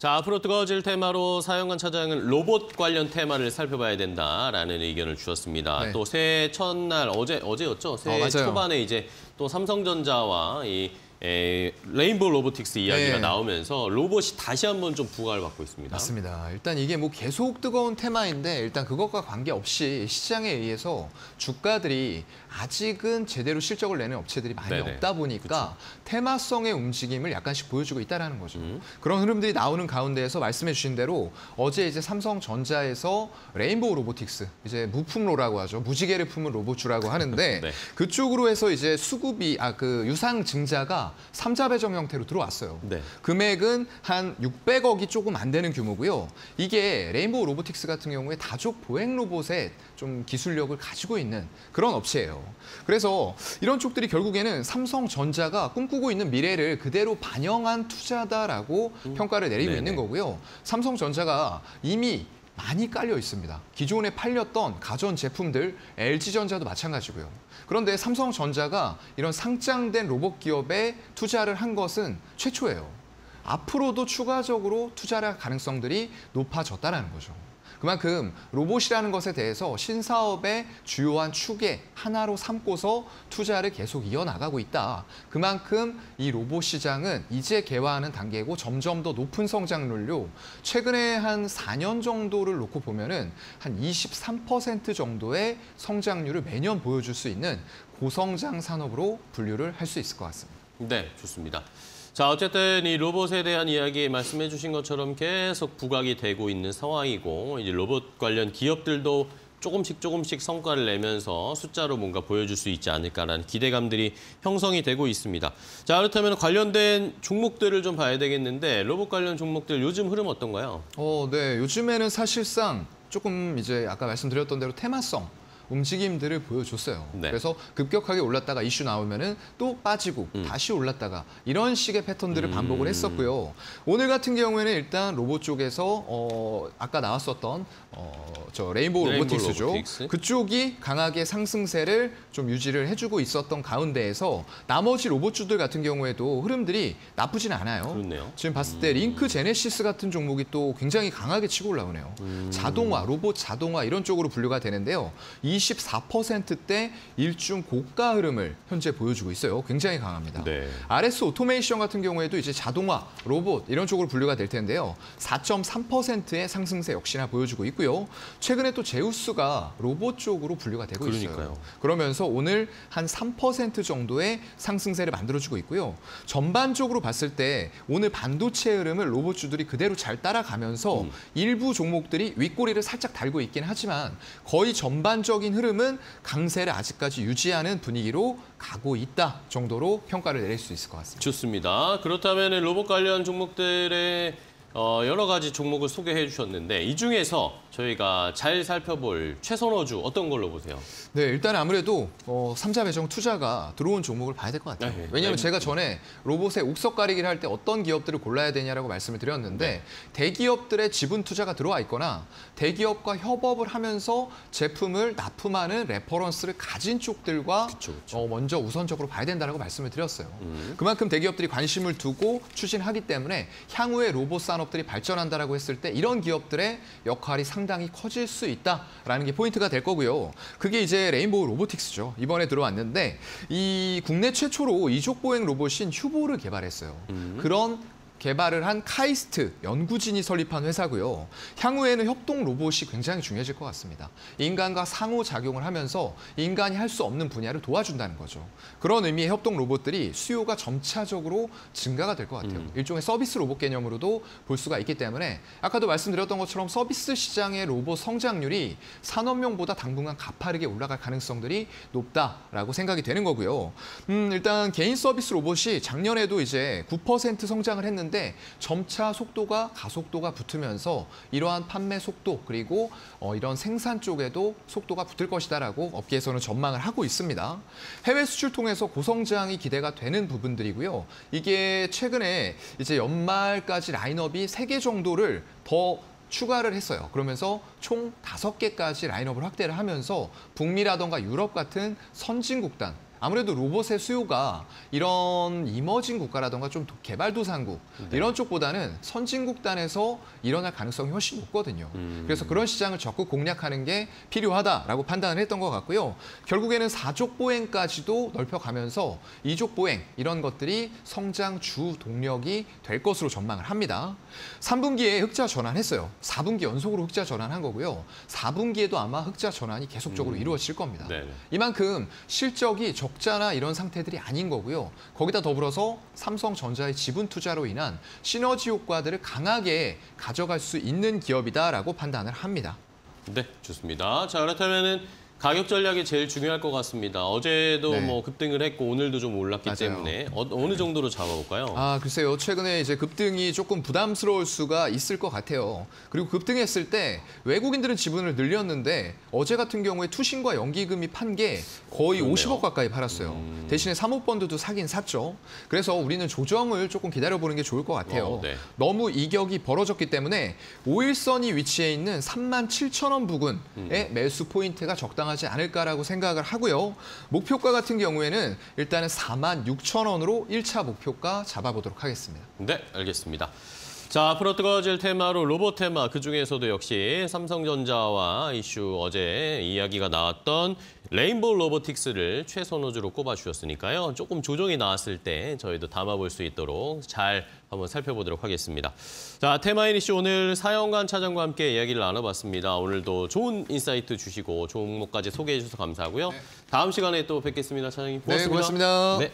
자, 앞으로 뜨거워질 테마로 사연관 차장은 로봇 관련 테마를 살펴봐야 된다라는 의견을 주셨습니다. 네. 또 새해 첫날, 어제였죠? 새해 초반에 이제 또 삼성전자와 이 레인보우 로보틱스 이야기가 나오면서 로봇이 다시 한번 좀 부각을 받고 있습니다. 맞습니다. 일단 이게 뭐 계속 뜨거운 테마인데 일단 그것과 관계없이 시장에 의해서 주가들이 아직은 제대로 실적을 내는 업체들이 많이 없다 보니까 그쵸. 테마성의 움직임을 약간씩 보여주고 있다는 거죠. 그런 흐름들이 나오는 가운데에서 말씀해 주신 대로 어제 이제 삼성전자에서 레인보우 로보틱스, 이제 무품로라고 하죠. 무지개를 품은 로봇주라고 하는데 네. 그쪽으로 해서 이제 수급이, 그 유상 증자가 3자 배정 형태로 들어왔어요. 네. 금액은 한 600억이 조금 안 되는 규모고요. 이게 레인보우 로보틱스 같은 경우에 다족 보행 로봇의 좀 기술력을 가지고 있는 그런 업체예요. 그래서 이런 쪽들이 결국에는 삼성전자가 꿈꾸고 있는 미래를 그대로 반영한 투자다라고 평가를 내리고 있는 거고요. 삼성전자가 이미 많이 깔려 있습니다. 기존에 팔렸던 가전 제품들, LG전자도 마찬가지고요. 그런데 삼성전자가 이런 상장된 로봇 기업에 투자를 한 것은 최초예요. 앞으로도 추가적으로 투자를 할 가능성들이 높아졌다는 거죠. 그만큼 로봇이라는 것에 대해서 신사업의 주요한 축의 하나로 삼고서 투자를 계속 이어나가고 있다. 그만큼 이 로봇 시장은 이제 개화하는 단계고 점점 더 높은 성장률로 최근에 한 4년 정도를 놓고 보면은 한 23% 정도의 성장률을 매년 보여줄 수 있는 고성장 산업으로 분류를 할 수 있을 것 같습니다. 네, 좋습니다. 자, 어쨌든 이 로봇에 대한 이야기 말씀해 주신 것처럼 계속 부각이 되고 있는 상황이고 이제 로봇 관련 기업들도 조금씩 성과를 내면서 숫자로 뭔가 보여줄 수 있지 않을까라는 기대감들이 형성이 되고 있습니다. 자, 그렇다면 관련된 종목들을 좀 봐야 되겠는데 로봇 관련 종목들 요즘 흐름 어떤가요? 네. 요즘에는 사실상 조금 이제 아까 말씀드렸던 대로 테마성 움직임들을 보여줬어요. 네. 그래서 급격하게 올랐다가 이슈 나오면은 또 빠지고 다시 올랐다가 이런 식의 패턴들을 반복을 했었고요. 오늘 같은 경우에는 일단 로봇 쪽에서 아까 나왔었던 저 레인보우 로보틱스죠. 로보틱스? 그쪽이 강하게 상승세를 좀 유지를 해주고 있었던 가운데에서 나머지 로봇주들 같은 경우에도 흐름들이 나쁘진 않아요. 그렇네요. 지금 봤을 때 링크 제네시스 같은 종목이 또 굉장히 강하게 치고 올라오네요. 자동화, 로봇 자동화 이런 쪽으로 분류가 되는데요. 24%대 일중 고가 흐름을 현재 보여주고 있어요. 굉장히 강합니다. 네. RS 오토메이션 같은 경우에도 이제 자동화, 로봇 이런 쪽으로 분류가 될 텐데요. 4.3%의 상승세 역시나 보여주고 있고요. 최근에 또 제우스가 로봇 쪽으로 분류가 되고 있어요. 그러면서 오늘 한 3% 정도의 상승세를 만들어주고 있고요. 전반적으로 봤을 때 오늘 반도체 흐름을 로봇주들이 그대로 잘 따라가면서 일부 종목들이 윗꼬리를 살짝 달고 있긴 하지만 거의 전반적으로 흐름은 강세를 아직까지 유지하는 분위기로 가고 있다 정도로 평가를 내릴 수 있을 것 같습니다. 좋습니다. 그렇다면 로봇 관련 종목들의 여러 가지 종목을 소개해 주셨는데 이 중에서 저희가 잘 살펴볼 최선호주 어떤 걸로 보세요? 네, 일단 아무래도 3자 배정 투자가 들어온 종목을 봐야 될 것 같아요. 네, 왜냐하면 제가 전에 로봇의 옥석 가리기를 할 때 어떤 기업들을 골라야 되냐라고 말씀을 드렸는데 대기업들의 지분 투자가 들어와 있거나 대기업과 협업을 하면서 제품을 납품하는 레퍼런스를 가진 쪽들과 먼저 우선적으로 봐야 된다고 말씀을 드렸어요. 그만큼 대기업들이 관심을 두고 추진하기 때문에 향후에 로봇 산업들이 발전한다라고 했을 때 이런 기업들의 역할이 상당히 커질 수 있다라는 게 포인트가 될 거고요. 그게 이제 레인보우 로보틱스죠. 이번에 들어왔는데 이 국내 최초로 이족 보행 로봇인 휴보를 개발했어요. 개발을 한 카이스트 연구진이 설립한 회사고요. 향후에는 협동 로봇이 굉장히 중요해질 것 같습니다. 인간과 상호작용을 하면서 인간이 할 수 없는 분야를 도와준다는 거죠. 그런 의미의 협동 로봇들이 수요가 점차적으로 증가가 될 것 같아요. 일종의 서비스 로봇 개념으로도 볼 수가 있기 때문에 아까도 말씀드렸던 것처럼 서비스 시장의 로봇 성장률이 산업용보다 당분간 가파르게 올라갈 가능성들이 높다라고 생각이 되는 거고요. 일단 개인 서비스 로봇이 작년에도 이제 9% 성장을 했는데 점차 속도가 가속도가 붙으면서 이러한 판매 속도 그리고 이런 생산 쪽에도 속도가 붙을 것이다라고 업계에서는 전망을 하고 있습니다. 해외 수출 통해서 고성장이 기대가 되는 부분들이고요. 이게 최근에 이제 연말까지 라인업이 3개 정도를 더 추가를 했어요. 그러면서 총 5개까지 라인업을 확대를 하면서 북미라던가 유럽 같은 선진국단 아무래도 로봇의 수요가 이런 이머징 국가라던가 좀 개발도상국 이런 쪽보다는 선진국 단에서 일어날 가능성이 훨씬 높거든요. 그래서 그런 시장을 적극 공략하는 게 필요하다라고 판단을 했던 것 같고요. 결국에는 4족 보행까지도 넓혀가면서 2족 보행 이런 것들이 성장 주 동력이 될 것으로 전망을 합니다. 3분기에 흑자 전환했어요. 4분기 연속으로 흑자 전환한 거고요. 4분기에도 아마 흑자 전환이 계속적으로 이루어질 겁니다. 네네. 이만큼 실적이 적자나 이런 상태들이 아닌 거고요. 거기다 더불어서 삼성전자의 지분 투자로 인한 시너지 효과들을 강하게 가져갈 수 있는 기업이다라고 판단을 합니다. 네, 좋습니다. 자, 그렇다면은 가격 전략이 제일 중요할 것 같습니다. 어제도 네. 뭐 급등을 했고 오늘도 좀 올랐기 맞아요. 때문에 어느 정도로 잡아볼까요? 아, 글쎄요. 최근에 이제 급등이 조금 부담스러울 수가 있을 것 같아요. 그리고 급등했을 때 외국인들은 지분을 늘렸는데 어제 같은 경우에 투신과 연기금이 판 게 거의 50억 가까이 팔았어요. 대신에 사모펀드도 사긴 샀죠. 그래서 우리는 조정을 조금 기다려보는 게 좋을 것 같아요. 네. 너무 이격이 벌어졌기 때문에 5일선이 위치해 있는 37,000원 부근의 매수 포인트가 적당합니다. 하지 않을까라고 생각을 하고요. 목표가 같은 경우에는 일단은 46,000원으로 1차 목표가 잡아보도록 하겠습니다. 네, 알겠습니다. 자, 앞으로 뜨거워질 테마로 로봇 테마, 그중에서도 역시 삼성전자와 이슈 어제 이야기가 나왔던 레인보우 로보틱스를 최선호주로 꼽아주셨으니까요. 조금 조정이 나왔을 때 저희도 담아볼 수 있도록 잘 한번 살펴보도록 하겠습니다. 자, 테마인 이슈 오늘 사영관 차장과 함께 이야기를 나눠봤습니다. 오늘도 좋은 인사이트 주시고 종목까지 소개해 주셔서 감사하고요. 네. 다음 시간에 또 뵙겠습니다. 차장님 고맙습니다. 네, 고맙습니다. 네.